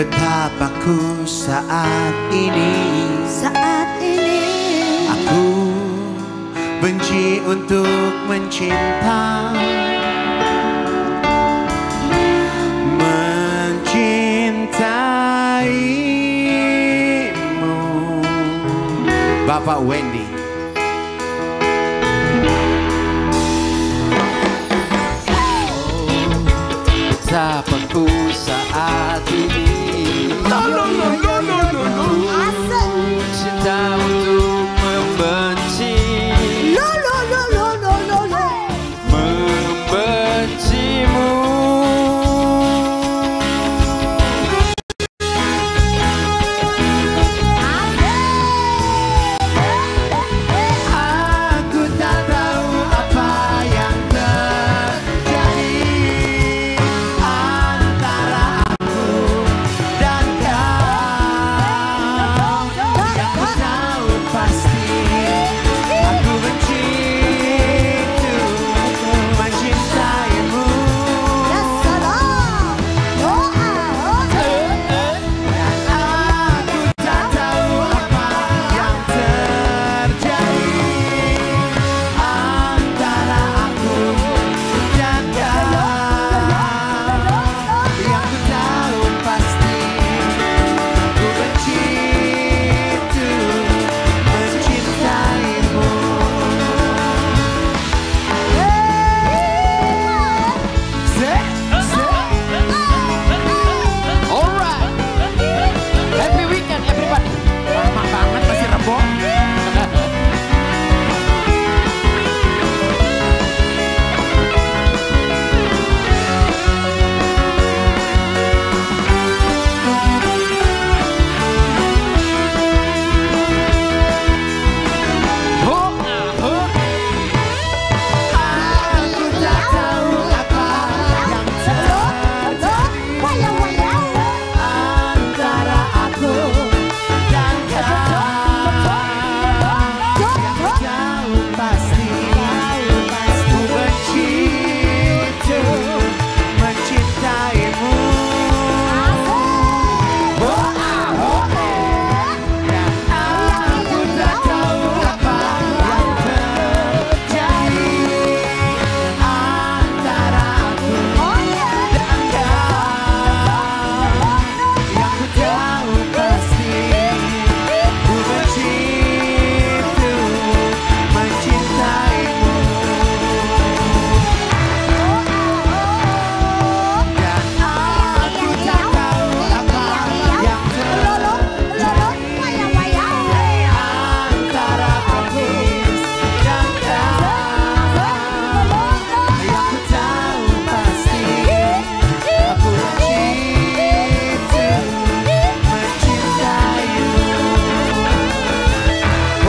Betapa ku saat ini aku benci untuk mencinta. Mencintaimu, Bapak Wendy. Betapa ku saat ini cinta untuk membenci, membencimu. Aku tak tahu apa yang terjadi antara aku dan kau.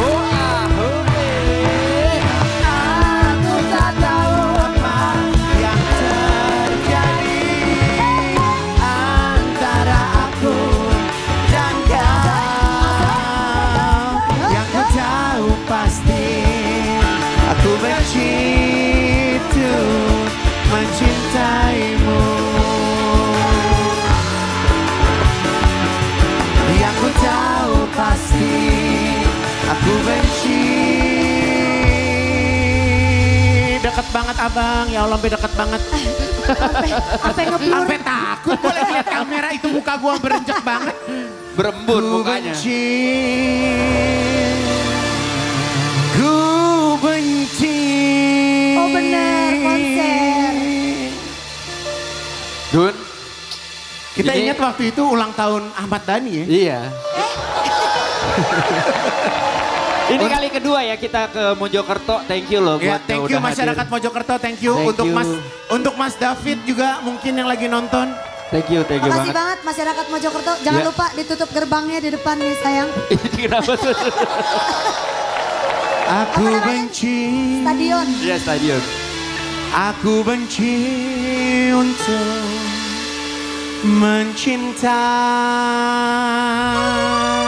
Yang ku tahu pasti aku benci itu, mencintaimu. Aku tak tahu apa yang terjadi antara aku dan kau. Yang ku tahu pasti aku benci itu, mencintaimu. Alright, happy weekend everybody. Lama banget masih Rebo. Aku tak tahu apa yang terjadi antara aku dan kau. Yang tahu pasti aku benci itu, mencintaimu. Aku tak tahu apa yang terjadi antara aku dan kau. Yang ku tahu pasti ku benci itu, mencintaimu. Dan aku tak tahu apa yang terjadi antara aku dan kau. Yang ku tahu pasti aku benci itu, mencintaimu. Aku tak tahu apa yang terjadi antara aku dan kau. Yang ku tahu pasti aku benci itu, mencintaimu. Yang ku tahu pasti aku benci. Deket banget abang, ya Allah, sampai deket banget. Apa yang ngeblur? Sampai takut boleh lihat kamera itu, muka gua berenjek banget. Berembun Ku mukanya. benci, ku benci. Oh benar, konser. Dun, Kita Ini- ingat waktu itu ulang tahun Ahmad Dhani ya. iya. Ini kali kedua ya kita ke Mojokerto. Thank you loh Ya, buat thank you masyarakat Mojokerto, thank you. Thank you. Untuk Mas David juga mungkin yang lagi nonton. Thank you Makasih banget. banget masyarakat Mojokerto. Jangan Ya. lupa ditutup gerbangnya di depan nih sayang. Kenapa tuh? Aku namanya? benci, Stadion. Iya stadion. aku benci untuk mencintai.